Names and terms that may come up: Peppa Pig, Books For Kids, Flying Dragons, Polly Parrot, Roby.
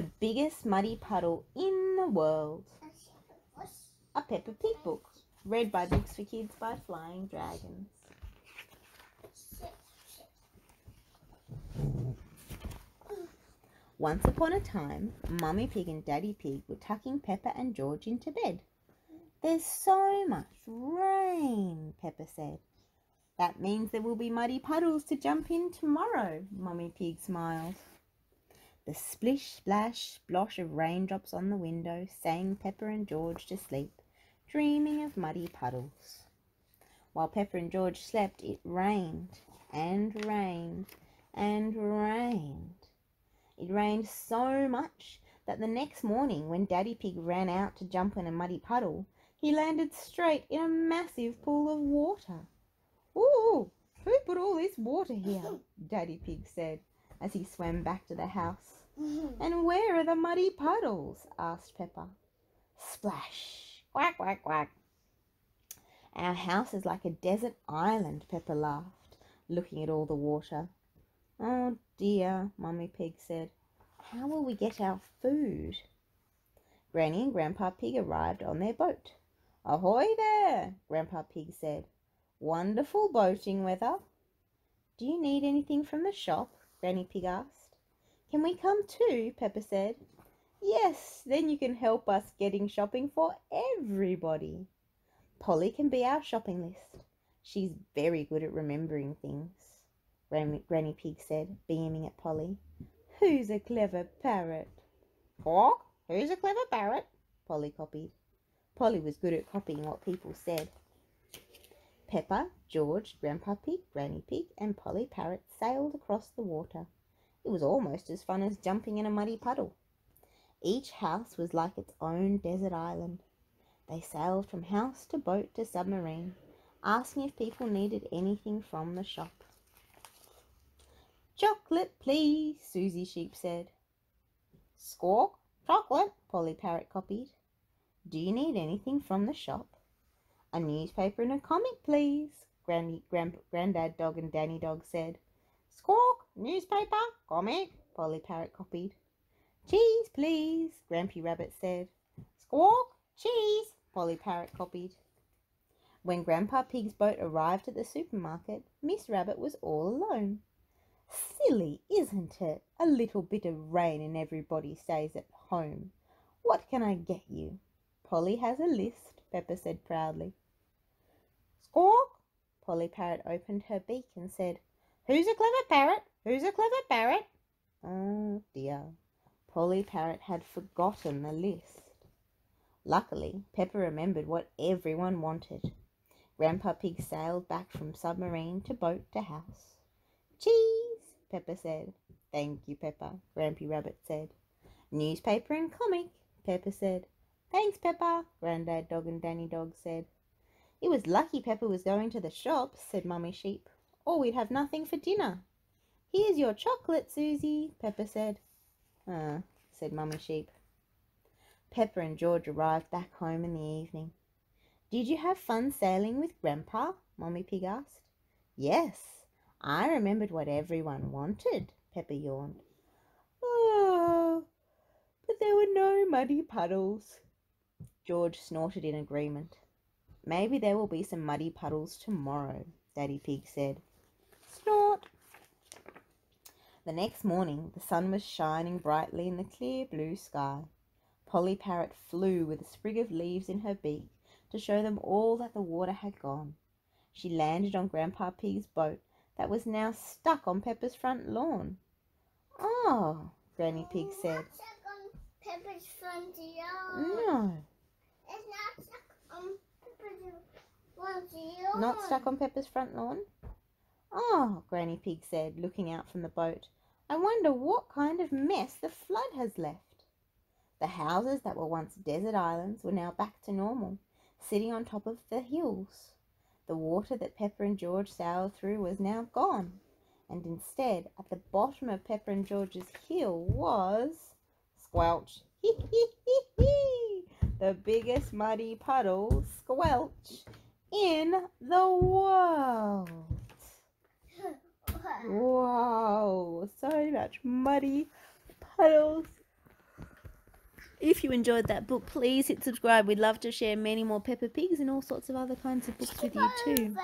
The biggest muddy puddle in the world. A Peppa Pig book. Read by Books for Kids by Flying Dragons. Once upon a time, Mummy Pig and Daddy Pig were tucking Peppa and George into bed. There's so much rain, Peppa said. That means there will be muddy puddles to jump in tomorrow, Mummy Pig smiled. The splish, splash, splosh of raindrops on the window sang Peppa and George to sleep, dreaming of muddy puddles. While Peppa and George slept, it rained and rained and rained. It rained so much that the next morning, when Daddy Pig ran out to jump in a muddy puddle, he landed straight in a massive pool of water. "Ooh, who put all this water here?" Daddy Pig said as he swam back to the house. "And where are the muddy puddles?" asked Peppa. Splash! Quack, quack, quack! "Our house is like a desert island," Peppa laughed, looking at all the water. "Oh dear," Mummy Pig said. "How will we get our food?" Granny and Grandpa Pig arrived on their boat. "Ahoy there," Grandpa Pig said. "Wonderful boating weather." "Do you need anything from the shop?" Granny Pig asked. "Can we come too?" Peppa said. "Yes, then you can help us getting shopping for everybody. Polly can be our shopping list. She's very good at remembering things," Granny Pig said, beaming at Polly. "Who's a clever parrot?" "Hawk, who's a clever parrot?" Polly copied. Polly was good at copying what people said. Peppa, George, Grandpa Pig, Granny Pig and Polly Parrot sailed across the water. It was almost as fun as jumping in a muddy puddle. Each house was like its own desert island. They sailed from house to boat to submarine, asking if people needed anything from the shop. "Chocolate, please," Susie Sheep said. "Squawk, chocolate," Polly Parrot copied. "Do you need anything from the shop?" "A newspaper and a comic, please," Grandad Dog and Danny Dog said. "Squawk, newspaper, comic," Polly Parrot copied. "Cheese, please," Grampy Rabbit said. "Squawk, cheese," Polly Parrot copied. When Grandpa Pig's boat arrived at the supermarket, Miss Rabbit was all alone. "Silly, isn't it? A little bit of rain and everybody stays at home. What can I get you?" "Polly has a list," Peppa said proudly. "Squawk!" Polly Parrot opened her beak and said, "Who's a clever parrot? Who's a clever parrot?" Oh dear, Polly Parrot had forgotten the list. Luckily, Peppa remembered what everyone wanted. Grandpa Pig sailed back from submarine to boat to house. "Cheese," Peppa said. "Thank you, Peppa," Grampy Rabbit said. "Newspaper and comic," Peppa said. "Thanks, Peppa," Grandad Dog and Danny Dog said. "It was lucky Peppa was going to the shop," said Mummy Sheep, "or we'd have nothing for dinner." "Here's your chocolate, Susie," Peppa said. "Ah," said Mummy Sheep. Peppa and George arrived back home in the evening. "Did you have fun sailing with Grandpa?" Mummy Pig asked. "Yes. I remembered what everyone wanted," Peppa yawned. "Oh, but there were no muddy puddles." George snorted in agreement. "Maybe there will be some muddy puddles tomorrow," Daddy Pig said. Snort! The next morning, the sun was shining brightly in the clear blue sky. Polly Parrot flew with a sprig of leaves in her beak to show them all that the water had gone. She landed on Grandpa Pig's boat that was now stuck on Peppa's front lawn. "Oh," Granny Pig said. "It's not stuck on Peppa's front lawn." "No." "It's not stuck on Peppa's front lawn." "Not stuck on Peppa's front lawn?" "Oh," Granny Pig said, looking out from the boat. "I wonder what kind of mess the flood has left." The houses that were once desert islands were now back to normal, sitting on top of the hills. The water that Peppa and George sailed through was now gone, and instead, at the bottom of Peppa and George's hill was... Squelch! Hee hee hee hee! The biggest muddy puddle, Squelch, in the world! Wow! So much muddy puddles If you enjoyed that book, please hit subscribe. We'd love to share many more Peppa Pigs and all sorts of other kinds of books with you too.